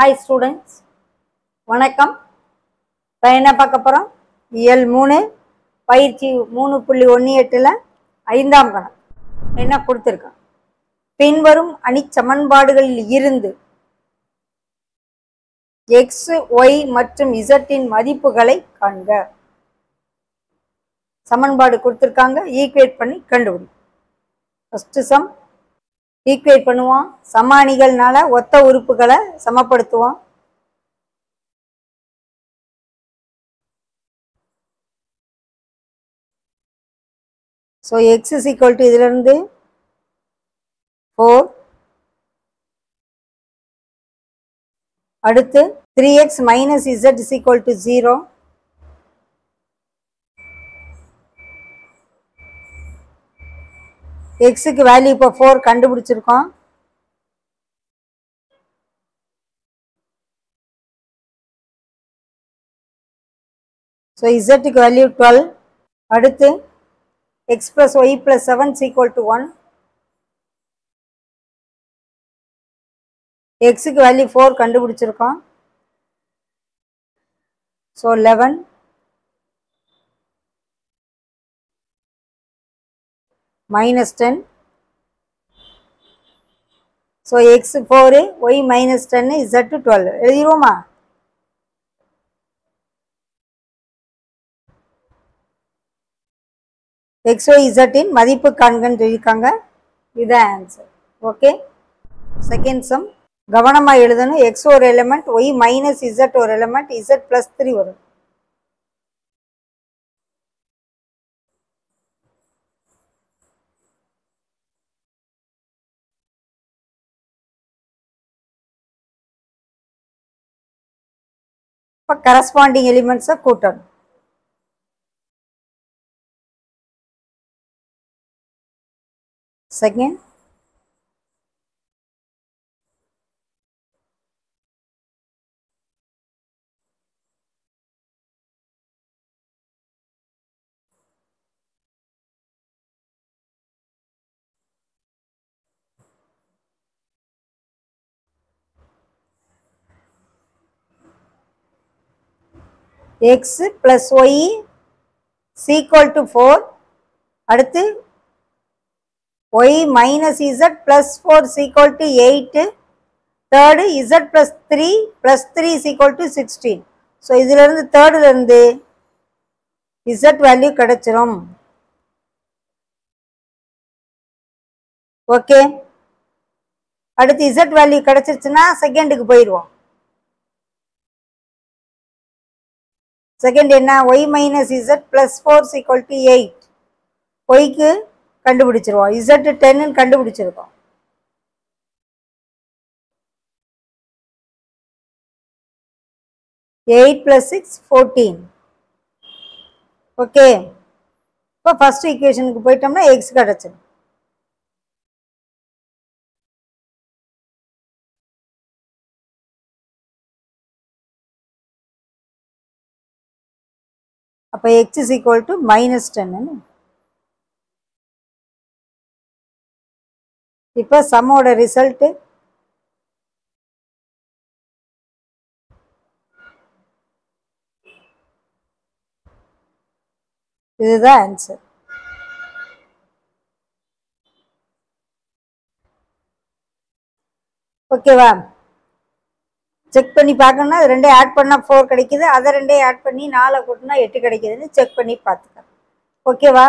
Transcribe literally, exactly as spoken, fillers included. Hi students, வணக்கம். என்ன பார்க்க போறோம்? இயல் மூணு பயிற்சி மூன்று புள்ளி ஒன்று எட்டு ல ஐந்தாம் கணம். என்ன கொடுத்திருக்காங்க? பின்வரும் அணி சமன்பாடுகளில் இருந்து x, y மற்றும் z இன் மதிப்புகளை காண்க. சமன்பாடு கொடுத்திருக்காங்க, ஈக்குவேட் பண்ணி கண்டுபிடிக்கும். ஃபர்ஸ்ட் சம் ஈக்குவேட் பண்ணுவோம். சம அணிகள்னால ஒத்த உறுப்புகளை சமப்படுத்துவோம். So x is equal to இதிலிருந்து ஃபோர், அடுத்து three x minus z is equal to zero, எக்ஸுக்கு வேல்யூ இப்போ ஃபோர் கண்டுபிடிச்சிருக்கோம். ஸோ இசட்டுக்கு வேல்யூ டுவெல், அடுத்து x plus y plus seven is equal to one, எக்ஸுக்கு வேல்யூ ஃபோர் கண்டுபிடிச்சிருக்கோம். So eleven, minus ten, so x four, y minus ten, z twelve, எழுதிருவோமா? x, y, z இன் மதிப்பு காண்கன்னு சொல்லிருக்காங்க. இது ஆன்சர். ஓகே, செகண்ட் சம் கவனமாக எழுதணும். x ஒரு எலிமெண்ட், y minus z ஒரு எலிமெண்ட், z plus three வரும். இப்போ கரஸ்பாண்டிங் எலிமெண்ட்ஸை கூட்டணும். Second x plus y is equal to four, அடுத்து y minus z plus four is equal to eight, third z plus three plus three is equal to sixteen. So இதிலிருந்து thirdலிருந்து z value கடச்சிரும். okay, அடுத்து z value கடச்சிருச்சுனா secondுக்கு போயிருவோம். Second என்ன? y minus z plus four is equal to eight. yக்கு கண்டுபிடிச்சிருவோம். z ten கண்டுபிடிச்சிருக்கோம். eight plus six, fourteen. Okay, இப்போ ஃபர்ஸ்ட் ஈக்குவேஷனுக்கு போயிட்டோம்னா x கிடைச்சிடும். அப்போ x is equal to minus ten. இப்போ சம்மோட ரிசல்ட்டு இதுதான் ஆன்சர். ஓகேவா? செக் பண்ணி பார்க்கணும்னா அது ரெண்டே ஆட் பண்ணால் ஃபோர் கிடைக்குது, அதை ரெண்டே ஆட் பண்ணி நாலை கூட்டினா எட்டு கிடைக்குதுன்னு செக் பண்ணி பார்த்துக்கலாம். ஓகேவா?